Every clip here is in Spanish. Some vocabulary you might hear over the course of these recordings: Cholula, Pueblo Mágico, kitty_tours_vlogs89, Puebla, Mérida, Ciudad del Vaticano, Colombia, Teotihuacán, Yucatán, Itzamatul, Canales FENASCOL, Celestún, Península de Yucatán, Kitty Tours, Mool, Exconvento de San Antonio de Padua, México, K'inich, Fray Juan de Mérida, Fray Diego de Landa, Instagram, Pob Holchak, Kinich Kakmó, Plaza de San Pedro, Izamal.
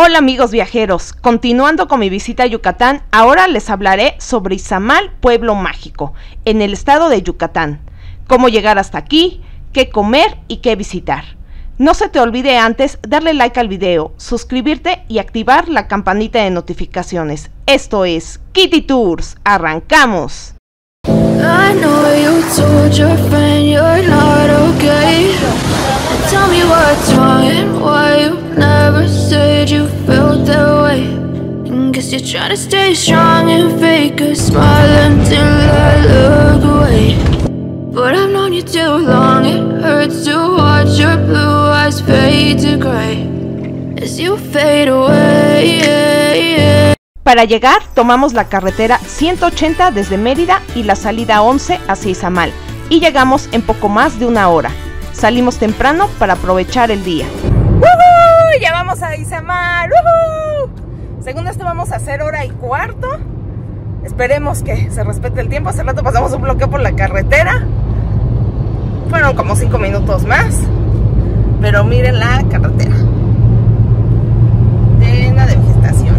Hola amigos viajeros, continuando con mi visita a Yucatán, ahora les hablaré sobre Izamal, Pueblo Mágico, en el estado de Yucatán. Cómo llegar hasta aquí, qué comer y qué visitar. No se te olvide antes darle like al video, suscribirte y activar la campanita de notificaciones. Esto es Kitty Tours, arrancamos. I know you told your friend you're not okay. Tell me what's wrong and why you never said you felt that way. And guess you're trying to stay strong and fake a smile until I look away. But I've known you too long, it hurts to watch your blue eyes fade to grey as you fade away. Para llegar, tomamos la carretera 180 desde Mérida y la salida 11 hacia Izamal, y llegamos en poco más de una hora. Salimos temprano para aprovechar el día. ¡Woohoo! Ya vamos a Izamal. ¡Woohoo! Según esto vamos a hacer 1:15. Esperemos que se respete el tiempo. Hace rato pasamos un bloqueo por la carretera. Fueron como 5 minutos más. Pero miren la carretera. Llena de vegetación.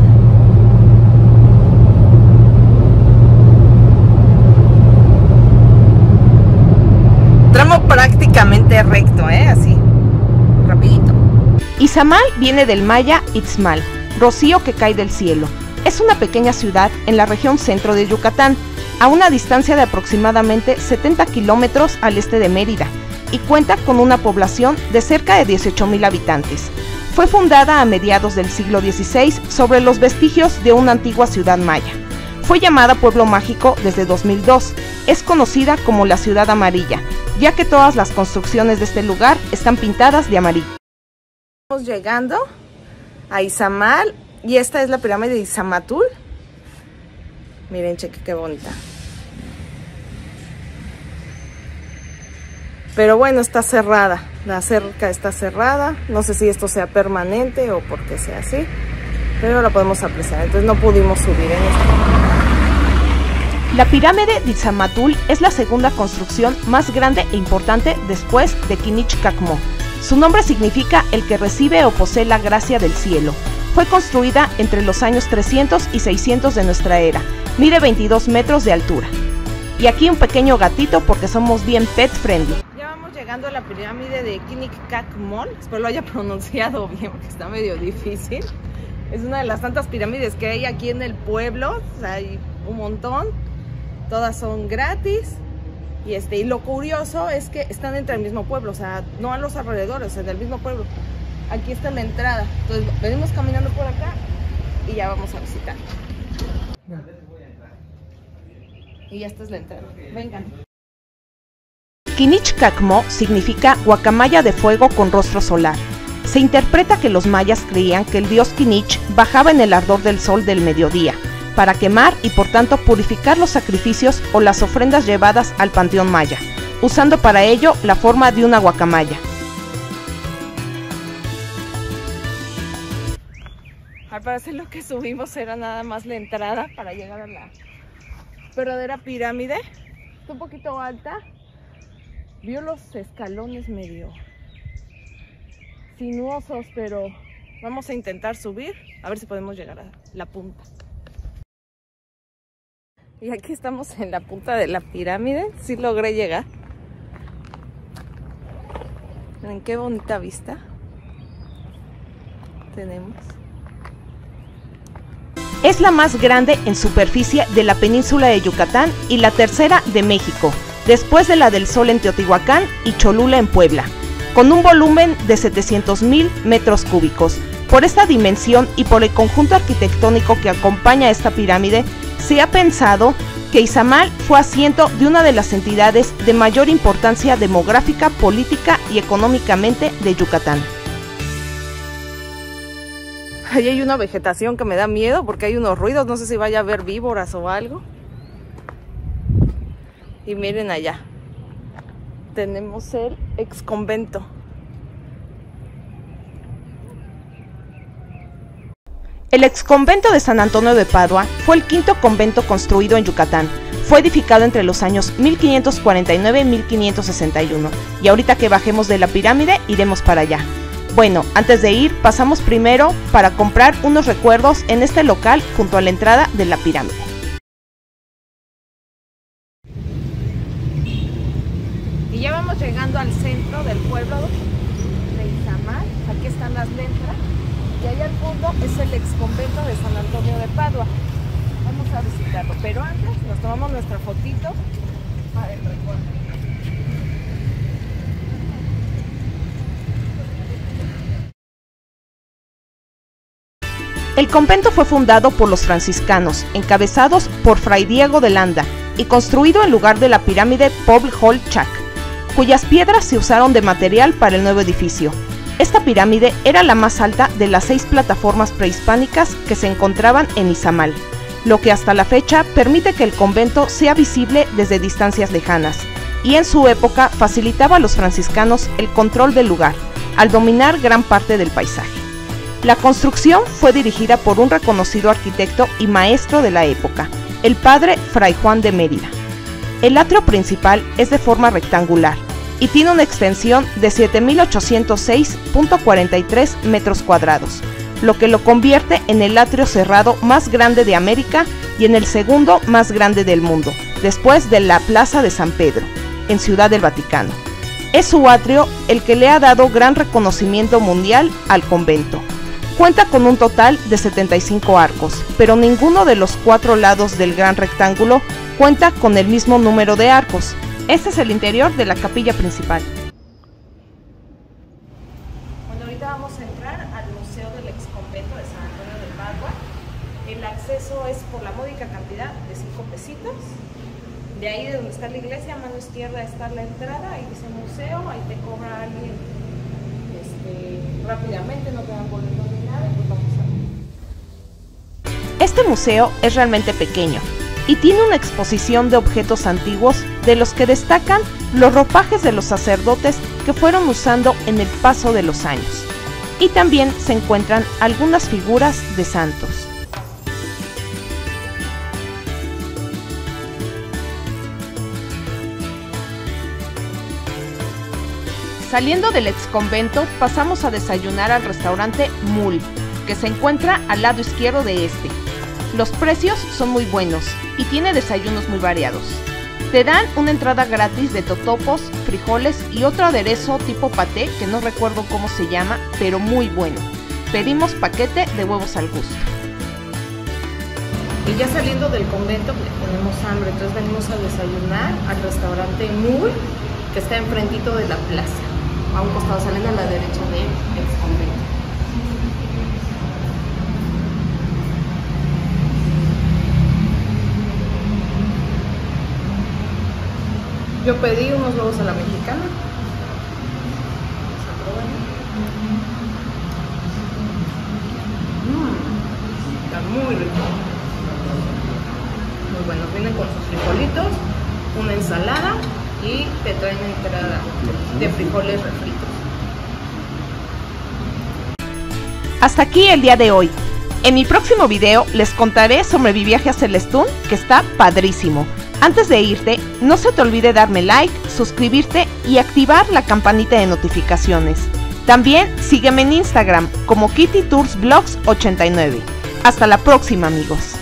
Tramo prácticamente recto, así, rapidito. Izamal viene del maya Itzmal, rocío que cae del cielo. Es una pequeña ciudad en la región centro de Yucatán, a una distancia de aproximadamente 70 kilómetros al este de Mérida, y cuenta con una población de cerca de 18,000 habitantes. Fue fundada a mediados del siglo XVI sobre los vestigios de una antigua ciudad maya. Fue llamada Pueblo Mágico desde 2002, es conocida como la Ciudad Amarilla, ya que todas las construcciones de este lugar están pintadas de amarillo. Estamos llegando a Izamal y esta es la pirámide de Itzamatul. Miren, cheque qué bonita. Pero bueno, está cerrada, la cerca está cerrada, no sé si esto sea permanente o porque sea así, pero la podemos apreciar, entonces no pudimos subir en esto. La pirámide de Itzamatul es la segunda construcción más grande e importante después de Kinich Kakmó. Su nombre significa el que recibe o posee la gracia del cielo. Fue construida entre los años 300 y 600 de nuestra era. Mide 22 metros de altura. Y aquí un pequeño gatito porque somos bien pet friendly. Ya vamos llegando a la pirámide de Kinich Kakmó. Espero lo haya pronunciado bien porque está medio difícil. Es una de las tantas pirámides que hay aquí en el pueblo. O sea, hay un montón. Todas son gratis y lo curioso es que están entre el mismo pueblo, o sea, no a los alrededores, en el mismo pueblo. Aquí está la entrada, entonces venimos caminando por acá y ya vamos a visitar. Y esta es la entrada, vengan. Kinich Kakmó significa guacamaya de fuego con rostro solar. Se interpreta que los mayas creían que el dios K'inich bajaba en el ardor del sol del mediodía, para quemar y por tanto purificar los sacrificios o las ofrendas llevadas al panteón maya, usando para ello la forma de una guacamaya. Al parecer lo que subimos era nada más la entrada para llegar a la verdadera pirámide. Está un poquito alta, vio los escalones medio sinuosos, pero vamos a intentar subir a ver si podemos llegar a la punta. Y aquí estamos en la punta de la pirámide, sí logré llegar. Miren qué bonita vista tenemos. Es la más grande en superficie de la península de Yucatán y la tercera de México, después de la del Sol en Teotihuacán y Cholula en Puebla, con un volumen de 700,000 metros cúbicos. Por esta dimensión y por el conjunto arquitectónico que acompaña a esta pirámide, se ha pensado que Izamal fue asiento de una de las entidades de mayor importancia demográfica, política y económicamente de Yucatán. Ahí hay una vegetación que me da miedo porque hay unos ruidos, no sé si vaya a haber víboras o algo. Y miren allá, tenemos el exconvento. El exconvento de San Antonio de Padua fue el quinto convento construido en Yucatán. Fue edificado entre los años 1549 y 1561. Y ahorita que bajemos de la pirámide, iremos para allá. Bueno, antes de ir, pasamos primero para comprar unos recuerdos en este local junto a la entrada de la pirámide. Y ya vamos llegando al centro del pueblo de Izamal. Aquí están las letras. Y allá al fondo es el Exconvento de San Antonio de Padua. Vamos a visitarlo, pero antes nos tomamos nuestra fotito para el recuerdo. El convento fue fundado por los franciscanos, encabezados por Fray Diego de Landa, y construido en lugar de la pirámide Pob Holchak, cuyas piedras se usaron de material para el nuevo edificio. Esta pirámide era la más alta de las 6 plataformas prehispánicas que se encontraban en Izamal, lo que hasta la fecha permite que el convento sea visible desde distancias lejanas, y en su época facilitaba a los franciscanos el control del lugar, al dominar gran parte del paisaje. La construcción fue dirigida por un reconocido arquitecto y maestro de la época, el padre Fray Juan de Mérida. El atrio principal es de forma rectangular y tiene una extensión de 7.806.43 metros cuadrados, lo que lo convierte en el atrio cerrado más grande de América y en el segundo más grande del mundo, después de la Plaza de San Pedro, en Ciudad del Vaticano. Es su atrio el que le ha dado gran reconocimiento mundial al convento. Cuenta con un total de 75 arcos, pero ninguno de los 4 lados del gran rectángulo cuenta con el mismo número de arcos. Este es el interior de la capilla principal. Bueno, ahorita vamos a entrar al Museo del Exconvento de San Antonio de Padua. El acceso es por la módica cantidad de 5 pesitos. De ahí de donde está la iglesia, a mano izquierda está la entrada, ahí dice museo, ahí te cobra alguien rápidamente, no te dan boletos ni nada, pues vamos a ver. Este museo es realmente pequeño y tiene una exposición de objetos antiguos de los que destacan los ropajes de los sacerdotes que fueron usando en el paso de los años. Y también se encuentran algunas figuras de santos. Saliendo del exconvento, pasamos a desayunar al restaurante Mool, que se encuentra al lado izquierdo de este. Los precios son muy buenos y tiene desayunos muy variados. Te dan una entrada gratis de totopos, frijoles y otro aderezo tipo paté que no recuerdo cómo se llama, pero muy bueno. Pedimos paquete de huevos al gusto. Y ya saliendo del convento, tenemos hambre, entonces venimos a desayunar al restaurante Mool, que está enfrentito de la plaza. A un costado, saliendo a la derecha del exconvento. Yo pedí unos huevos a la mexicana. Vamos a probar. Está muy rico. Muy bueno, vienen con sus frijolitos, una ensalada y te traen una entrada de frijoles refritos. Hasta aquí el día de hoy. En mi próximo video les contaré sobre mi viaje a Celestún, que está padrísimo. Antes de irte, no se te olvide darme like, suscribirte y activar la campanita de notificaciones. También sígueme en Instagram como kitty_tours_vlogs89. Hasta la próxima, amigos.